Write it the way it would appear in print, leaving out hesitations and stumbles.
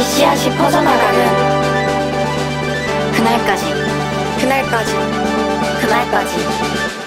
끝까지 씨앗이 퍼져나가는 그날까지.